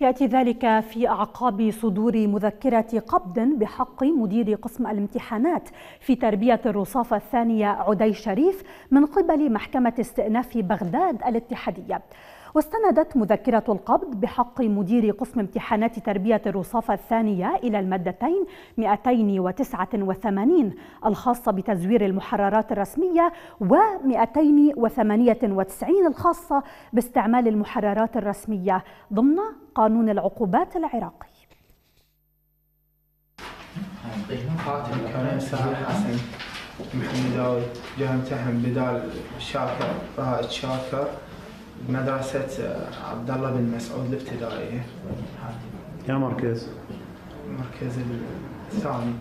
يأتي ذلك في أعقاب صدور مذكرة قبض بحق مدير قسم الامتحانات في تربية الرصافة الثانية عدي شريف من قبل محكمة استئناف بغداد الاتحادية. واستندت مذكرة القبض بحق مدير قسم امتحانات تربية الرصافة الثانية إلى المادتين 289 الخاصة بتزوير المحررات الرسمية و298 الخاصة باستعمال المحررات الرسمية ضمن قانون العقوبات العراقي. مدرسة عبد الله بن مسعود الابتدائية. يا مركز الثاني.